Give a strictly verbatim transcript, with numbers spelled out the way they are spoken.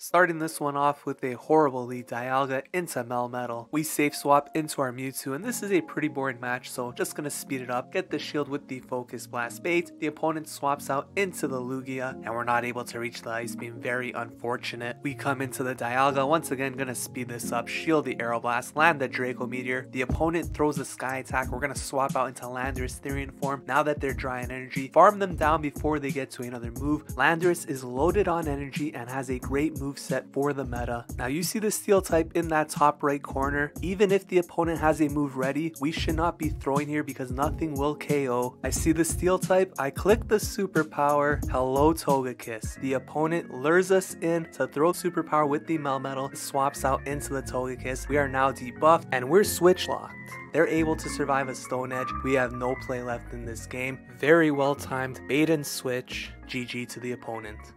Starting this one off with a horrible lead Dialga into Melmetal. We safe swap into our Mewtwo, and this is a pretty boring match, so just gonna speed it up, get the shield with the focus blast bait, the opponent swaps out into the Lugia, and we're not able to reach the ice beam, very unfortunate. We come into the Dialga, once again gonna speed this up, shield the Aero Blast, land the Draco Meteor, the opponent throws a sky attack, we're gonna swap out into Landorus Therian form, now that they're dry on energy, farm them down before they get to another move. Landorus is loaded on energy and has a great move set for the meta. Now you see the steel type in that top right corner. Even if the opponent has a move ready, we should not be throwing here because nothing will K O. I see the steel type, I click the superpower. Hello Togekiss. The opponent lures us in to throw superpower with the Melmetal, swaps out into the Togekiss. We are now debuffed and we're switch locked. They're able to survive a stone edge. We have no play left in this game. Very well timed bait and switch. G G to the opponent.